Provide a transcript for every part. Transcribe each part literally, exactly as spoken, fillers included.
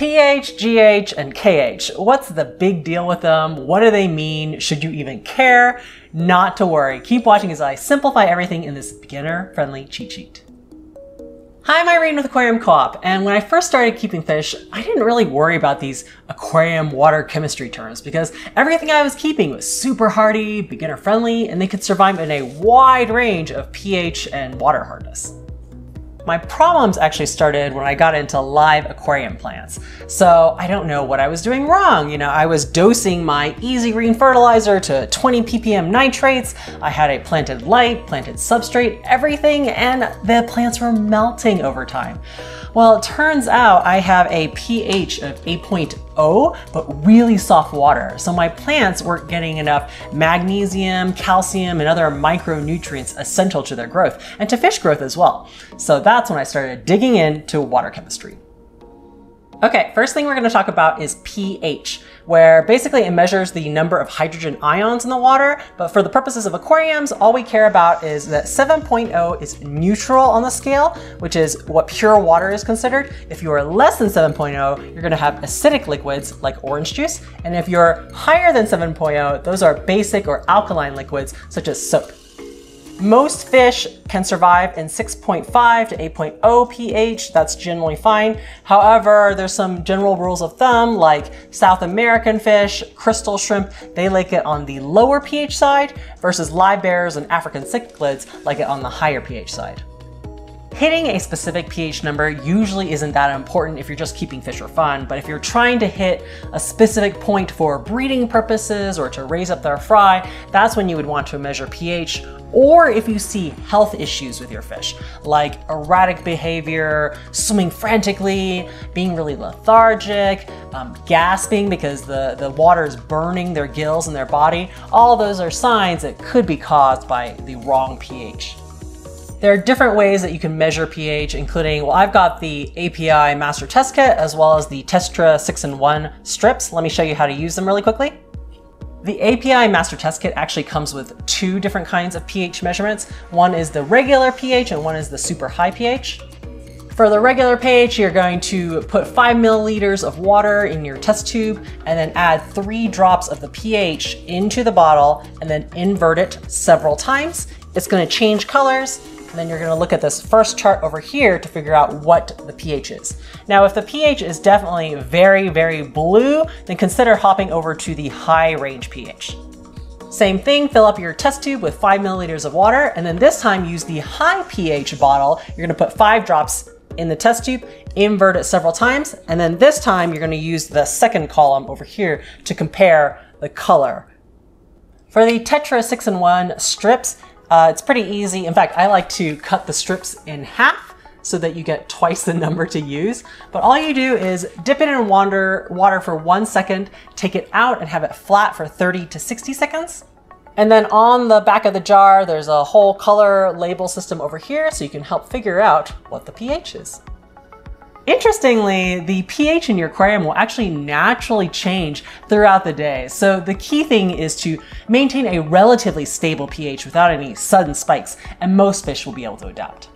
pH, G H, and K H. What's the big deal with them? What do they mean? Should you even care? Not to worry. Keep watching as I simplify everything in this beginner-friendly cheat sheet. Hi, I'm Irene with Aquarium Co-op, and when I first started keeping fish, I didn't really worry about these aquarium water chemistry terms because everything I was keeping was super hardy, beginner-friendly, and they could survive in a wide range of pH and water hardness. My problems actually started when I got into live aquarium plants. So I don't know what I was doing wrong. You know, I was dosing my Easy Green fertilizer to twenty p p m nitrates. I had a planted light, planted substrate, everything, and the plants were melting over time. Well, it turns out I have a pH of eight point oh, but really soft water. So my plants weren't getting enough magnesium, calcium, and other micronutrients essential to their growth and to fish growth as well. So that's when I started digging into water chemistry. Okay, first thing we're going to talk about is pH, where basically it measures the number of hydrogen ions in the water. But for the purposes of aquariums, all we care about is that seven point oh is neutral on the scale, which is what pure water is considered. If you are less than seven point oh, you're going to have acidic liquids like orange juice. And if you're higher than seven point oh, those are basic or alkaline liquids such as soap. Most fish can survive in six point five to eight point oh pH. That's generally fine. However, there's some general rules of thumb like South American fish, crystal shrimp, they like it on the lower pH side versus live bears and African cichlids like it on the higher pH side. Hitting a specific pH number usually isn't that important if you're just keeping fish for fun, but if you're trying to hit a specific point for breeding purposes or to raise up their fry, that's when you would want to measure pH, or if you see health issues with your fish, like erratic behavior, swimming frantically, being really lethargic, um, gasping because the, the water is burning their gills and their body. All those are signs that could be caused by the wrong pH. There are different ways that you can measure pH, including, well, I've got the A P I Master Test Kit as well as the Tetra six in one strips. Let me show you how to use them really quickly. The A P I Master Test Kit actually comes with two different kinds of pH measurements. One is the regular pH and one is the super high pH. For the regular pH, you're going to put five milliliters of water in your test tube and then add three drops of the pH into the bottle and then invert it several times. It's going to change colors. And then you're gonna look at this first chart over here to figure out what the pH is. Now, if the pH is definitely very, very blue, then consider hopping over to the high range pH. Same thing, fill up your test tube with five milliliters of water, and then this time use the high pH bottle. You're gonna put five drops in the test tube, invert it several times, and then this time you're gonna use the second column over here to compare the color. For the Tetra six in one strips, Uh, it's pretty easy. In fact, I like to cut the strips in half so that you get twice the number to use. But all you do is dip it in water, water for one second, take it out and have it flat for thirty to sixty seconds. And then on the back of the jar, there's a whole color label system over here so you can help figure out what the pH is. Interestingly, the pH in your aquarium will actually naturally change throughout the day. So the key thing is to maintain a relatively stable pH without any sudden spikes, and most fish will be able to adapt.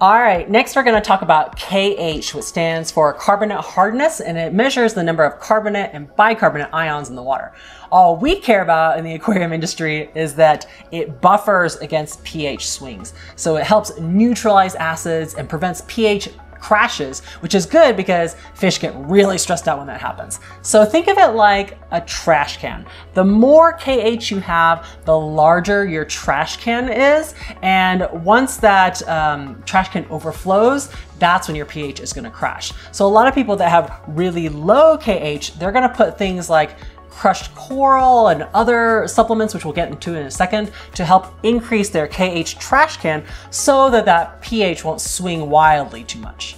All right, next we're going to talk about K H, which stands for carbonate hardness, and it measures the number of carbonate and bicarbonate ions in the water. All we care about in the aquarium industry is that it buffers against pH swings. So it helps neutralize acids and prevents pH crashes, which is good because fish get really stressed out when that happens. So think of it like a trash can. The more K H you have, the larger your trash can is. And once that um, trash can overflows, that's when your pH is going to crash. So a lot of people that have really low K H, they're going to put things like crushed coral and other supplements, which we'll get into in a second, to help increase their K H trash can so that that pH won't swing wildly too much.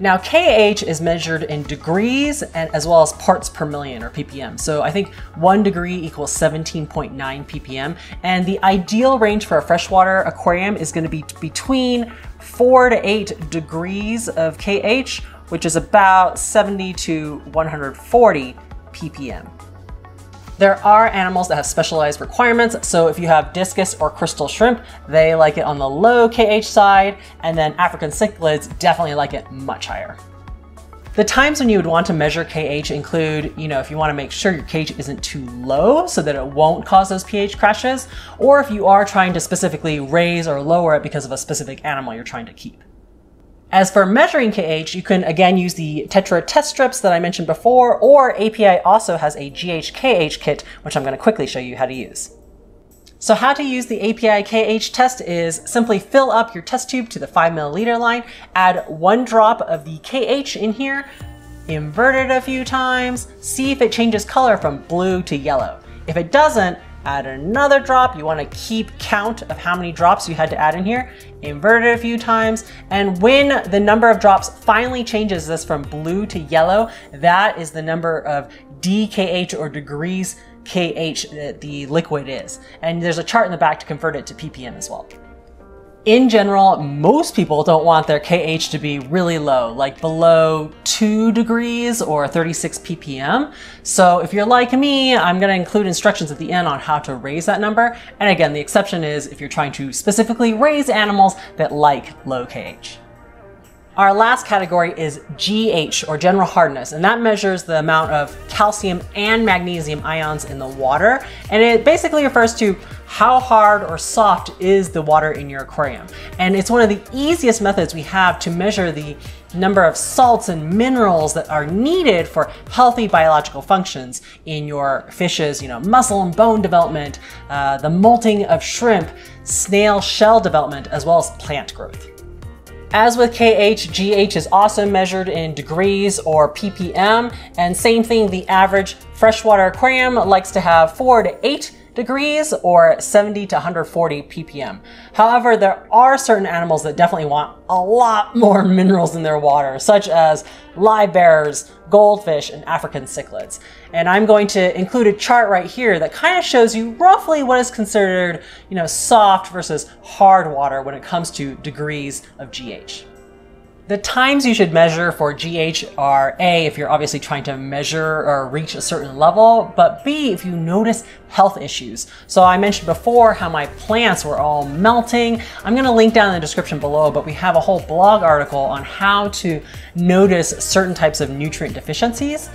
Now, K H is measured in degrees and as well as parts per million or p p m. So I think one degree equals seventeen point nine p p m. And the ideal range for a freshwater aquarium is going to be between four to eight degrees of K H, which is about seventy to one hundred forty p p m. There are animals that have specialized requirements. So if you have discus or crystal shrimp, they like it on the low K H side, and then African cichlids definitely like it much higher. The times when you would want to measure K H include, you know, if you want to make sure your K H isn't too low so that it won't cause those pH crashes, or if you are trying to specifically raise or lower it because of a specific animal you're trying to keep. As for measuring K H, you can again use the Tetra test strips that I mentioned before, or A P I also has a G H K H kit, which I'm going to quickly show you how to use. So how to use the A P I K H test is simply fill up your test tube to the five milliliter line, add one drop of the K H in here, invert it a few times, see if it changes color from blue to yellow. If it doesn't, add another drop. You want to keep count of how many drops you had to add in here, invert it a few times, and when the number of drops finally changes this from blue to yellow, that is the number of D K H or degrees K H that the liquid is. And there's a chart in the back to convert it to P P M as well. In general, most people don't want their K H to be really low, like below two degrees or thirty-six P P M. So if you're like me, I'm going to include instructions at the end on how to raise that number. And again, the exception is if you're trying to specifically raise animals that like low K H. Our last category is G H, or general hardness, and that measures the amount of calcium and magnesium ions in the water. And it basically refers to how hard or soft is the water in your aquarium. And it's one of the easiest methods we have to measure the number of salts and minerals that are needed for healthy biological functions in your fishes, you know, muscle and bone development, uh, the molting of shrimp, snail shell development, as well as plant growth. As with K H, G H is also measured in degrees or P P M, and same thing, the average freshwater aquarium likes to have four to eight degrees or seventy to one hundred forty P P M. However, there are certain animals that definitely want a lot more minerals in their water, such as live bearers, goldfish, and African cichlids. And I'm going to include a chart right here that kind of shows you roughly what is considered, you know, soft versus hard water when it comes to degrees of G H. The times you should measure for G H are A, if you're obviously trying to measure or reach a certain level, but B, if you notice health issues. So I mentioned before how my plants were all melting. I'm going to link down in the description below, but we have a whole blog article on how to notice certain types of nutrient deficiencies.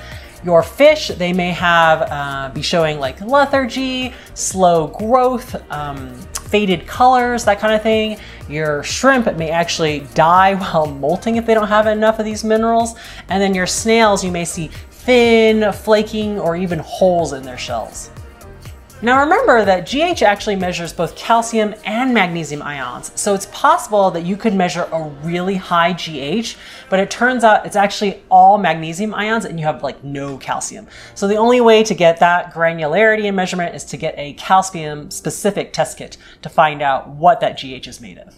Your fish, they may have uh, be showing like lethargy, slow growth, um, faded colors, that kind of thing. Your shrimp, it may actually die while molting if they don't have enough of these minerals. And then your snails, you may see thin flaking or even holes in their shells. Now remember that G H actually measures both calcium and magnesium ions, so it's possible that you could measure a really high G H, but it turns out it's actually all magnesium ions and you have like no calcium. So the only way to get that granularity in measurement is to get a calcium-specific test kit to find out what that G H is made of.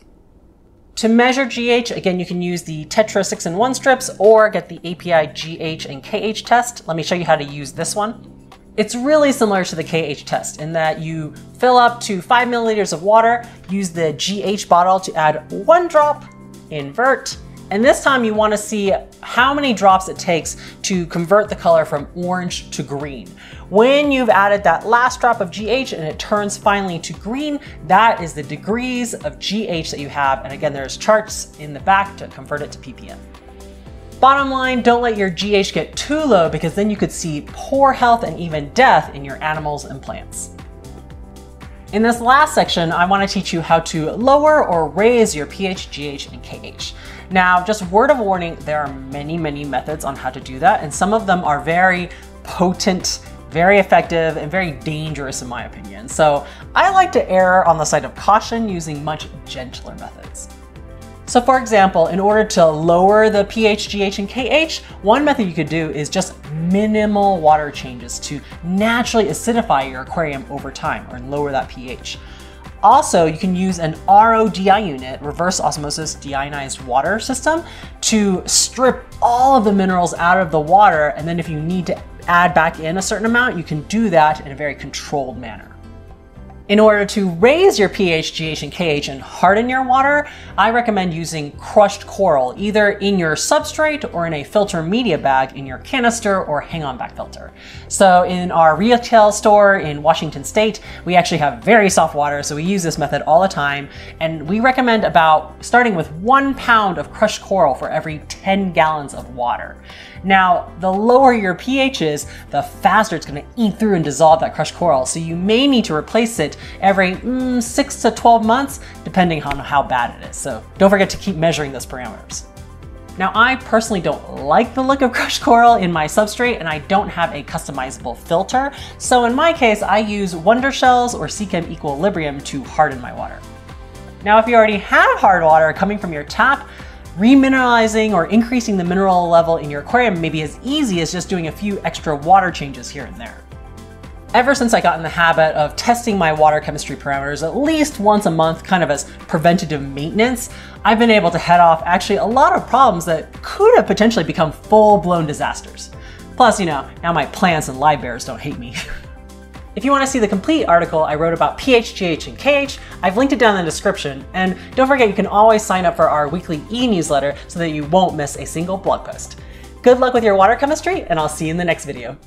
To measure G H, again, you can use the Tetra six in one strips or get the A P I G H and K H test. Let me show you how to use this one. It's really similar to the K H test in that you fill up to five milliliters of water, use the G H bottle to add one drop, invert, and this time you want to see how many drops it takes to convert the color from orange to green. When you've added that last drop of G H and it turns finally to green, that is the degrees of G H that you have. And again, there's charts in the back to convert it to P P M. Bottom line, don't let your G H get too low because then you could see poor health and even death in your animals and plants. In this last section, I want to teach you how to lower or raise your pH, G H, and K H. Now, just word of warning, there are many, many methods on how to do that, and some of them are very potent, very effective, and very dangerous in my opinion. So I like to err on the side of caution using much gentler methods. So for example, in order to lower the pH, G H, and K H, one method you could do is just minimal water changes to naturally acidify your aquarium over time or lower that pH. Also, you can use an R O D I unit, reverse osmosis deionized water system, to strip all of the minerals out of the water, and then if you need to add back in a certain amount, you can do that in a very controlled manner. In order to raise your pH, G H, and K H and harden your water, I recommend using crushed coral, either in your substrate or in a filter media bag in your canister or hang-on back filter. So in our retail store in Washington State, we actually have very soft water, so we use this method all the time. And we recommend about starting with one pound of crushed coral for every ten gallons of water. Now, the lower your pH is, the faster it's gonna eat through and dissolve that crushed coral. So you may need to replace it every mm, six to twelve months, depending on how bad it is. So don't forget to keep measuring those parameters. Now, I personally don't like the look of crushed coral in my substrate, and I don't have a customizable filter. So in my case, I use Wonder Shells or Seachem Equilibrium to harden my water. Now, if you already have hard water coming from your tap, remineralizing or increasing the mineral level in your aquarium may be as easy as just doing a few extra water changes here and there. Ever since I got in the habit of testing my water chemistry parameters at least once a month, kind of as preventative maintenance, I've been able to head off actually a lot of problems that could have potentially become full-blown disasters. Plus, you know, now my plants and live bears don't hate me. If you want to see the complete article I wrote about pH, G H, and K H, I've linked it down in the description. And don't forget, you can always sign up for our weekly e-newsletter so that you won't miss a single blog post. Good luck with your water chemistry, and I'll see you in the next video.